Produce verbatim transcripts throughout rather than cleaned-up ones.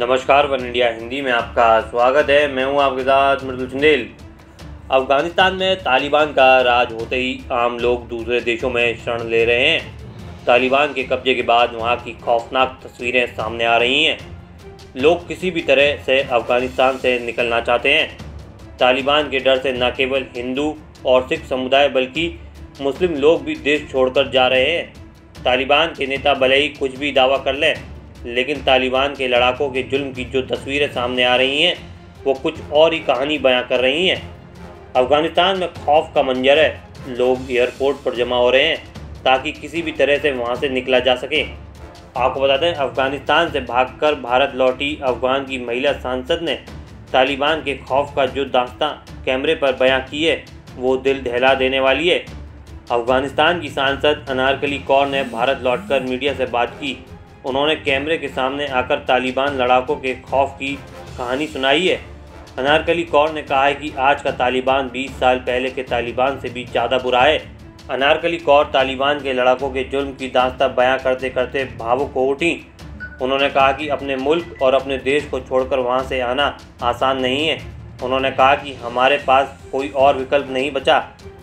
नमस्कार, वनइंडिया हिंदी में आपका स्वागत है। मैं हूं आपके साथ मृदुल जुंदेल। अफ़गानिस्तान में तालिबान का राज होते ही आम लोग दूसरे देशों में शरण ले रहे हैं। तालिबान के कब्जे के बाद वहां की खौफनाक तस्वीरें सामने आ रही हैं। लोग किसी भी तरह से अफ़गानिस्तान से निकलना चाहते हैं। तालिबान के डर से न केवल हिंदू और सिख समुदाय बल्कि मुस्लिम लोग भी देश छोड़कर जा रहे हैं। तालिबान के नेता भले ही कुछ भी दावा कर लें, लेकिन तालिबान के लड़ाकों के जुल्म की जो तस्वीरें सामने आ रही हैं वो कुछ और ही कहानी बयां कर रही हैं। अफ़गानिस्तान में खौफ का मंजर है। लोग एयरपोर्ट पर जमा हो रहे हैं ताकि किसी भी तरह से वहां से निकला जा सके। आपको बता दें, अफ़गानिस्तान से भागकर भारत लौटी अफ़गान की महिला सांसद ने तालिबान के खौफ का जो दास्तां कैमरे पर बयां की है वो दिल दहला देने वाली है। अफ़गानिस्तान की सांसद अनारकली कौर ने भारत लौटकर मीडिया से बात की। उन्होंने कैमरे के सामने आकर तालिबान लड़ाकों के खौफ की कहानी सुनाई है। अनारकली कौर ने कहा है कि आज का तालिबान बीस साल पहले के तालिबान से भी ज़्यादा बुरा है। अनारकली कौर तालिबान के लड़ाकों के जुल्म की दास्तां बयां करते करते भावुक हो उठी। उन्होंने कहा कि अपने मुल्क और अपने देश को छोड़कर वहां से आना आसान नहीं है। उन्होंने कहा कि हमारे पास कोई और विकल्प नहीं बचा।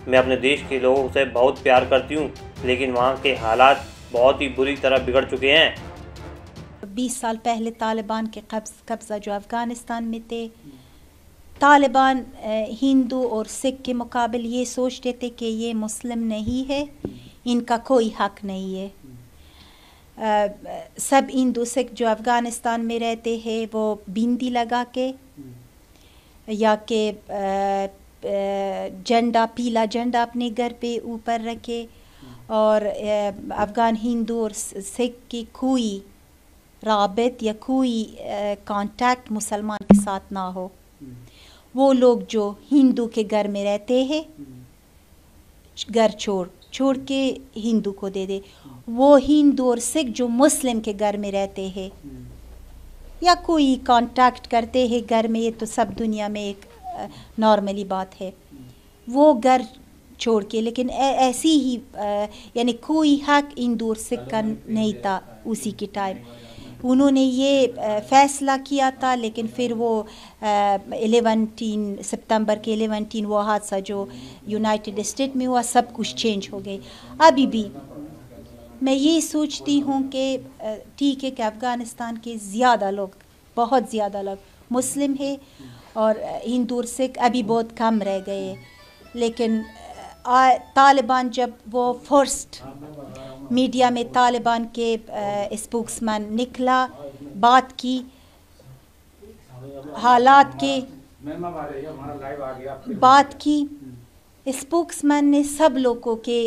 मैं अपने देश के लोगों से बहुत प्यार करती हूँ, लेकिन वहाँ के हालात बहुत ही बुरी तरह बिगड़ चुके हैं। बीस साल पहले तालिबान के कब्ज़ा जो अफ़गानिस्तान में थे, तालिबान हिंदू और सिख के मुकाबले ये सोचते थे कि ये मुस्लिम नहीं है, इनका कोई हक नहीं है। आ, सब हिंदू सिख जो अफ़गानिस्तान में रहते हैं वो बिंदी लगा के या के झंडा, पीला झंडा अपने घर पे ऊपर रखे और अफ़गान हिंदू और सिख की कोई राबित या कोई कांटेक्ट मुसलमान के साथ ना हो। वो लोग जो हिंदू के घर में रहते हैं, घर छोड़ छोड़ के हिंदू को दे दे। वो हिंदू और सिख जो मुस्लिम के घर में रहते हैं या कोई कांटेक्ट करते हैं घर में, ये तो सब दुनिया में एक नॉर्मली बात है, वो घर छोड़ के। लेकिन ऐसी ही यानी कोई हक हिंदू और सिख का नहीं था उसी के टाइम। उन्होंने ये फैसला किया था, लेकिन फिर वो इलेवन सितंबर के इलेवन वो हादसा जो यूनाइटेड स्टेट में हुआ, सब कुछ चेंज हो गई। अभी भी मैं ये सोचती हूँ कि ठीक है कि अफ़गानिस्तान के ज़्यादा लोग, बहुत ज़्यादा लोग मुस्लिम है और हिंदू और सिख अभी बहुत कम रह गए। लेकिन आ, तालिबान जब वो फर्स्ट मीडिया में तालिबान के स्पोक्समैन निकला, बात की हालात के बात की, स्पोक्समैन ने सब लोगों के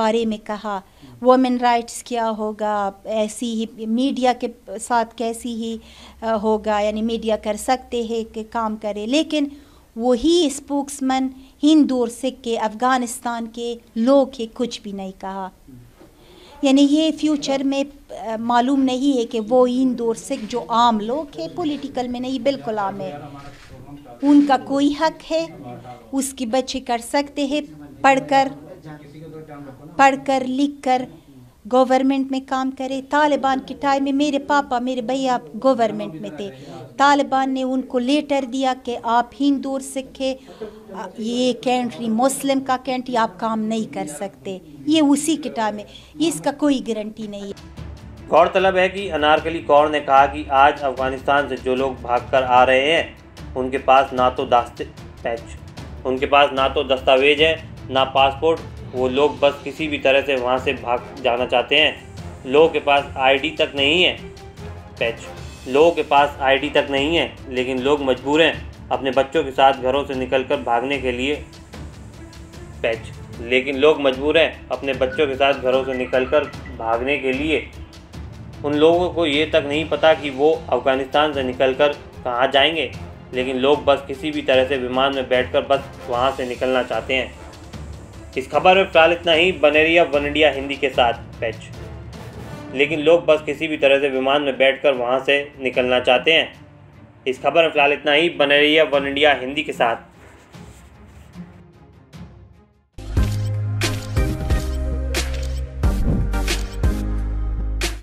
बारे में कहा, वुमेन राइट्स क्या होगा, ऐसी ही मीडिया के साथ कैसी ही होगा, यानी मीडिया कर सकते हैं कि काम करे। लेकिन वही स्पोक्समैन हिंदू और सिख के, अफ़गानिस्तान के लोग के कुछ भी नहीं कहा। यानी ये फ्यूचर में मालूम नहीं है कि वो हिंदू और सिख जो आम लोग है, पॉलिटिकल में नहीं, बिल्कुल आम है, उनका कोई हक है, उसके बच्चे कर सकते हैं पढ़कर पढ़कर लिखकर गवर्नमेंट में काम करे। तालिबान के टाइम में मेरे पापा, मेरे भैया गवर्नमेंट में थे। तालिबान ने उनको लेटर दिया कि आप हिंदू और सिख है, ये कंट्री मुस्लिम का कंट्री, आप काम नहीं कर सकते। ये उसी के टाइम में, इसका कोई गारंटी नहीं है। गौरतलब है कि अनारकली कौर ने कहा कि आज अफ़गानिस्तान से जो लोग भागकर आ रहे हैं उनके पास ना तो दास्ते पैच उनके पास ना तो दस्तावेज है ना पासपोर्ट। वो लोग बस किसी भी तरह से वहाँ से भाग जाना चाहते हैं। लोगों के पास आईडी तक नहीं है पैच लोगों के पास आईडी तक नहीं है, लेकिन लोग मजबूर हैं अपने बच्चों के साथ घरों से निकलकर भागने के लिए पैच लेकिन लोग मजबूर हैं अपने बच्चों के साथ घरों से निकलकर भागने के लिए। उन लोगों को ये तक नहीं पता कि वो अफ़गानिस्तान से निकलकर कहाँ जाएंगे, लेकिन लोग बस किसी भी तरह से विमान में बैठकर बस वहाँ से निकलना चाहते हैं। इस खबर में फिलहाल इतना ही। बने रहिए वन इंडिया हिंदी के साथ। पैच लेकिन लोग बस किसी भी तरह से विमान में बैठकर वहां से निकलना चाहते हैं। इस खबर में फिलहाल इतना ही। बने रहिए वन इंडिया हिंदी के साथ।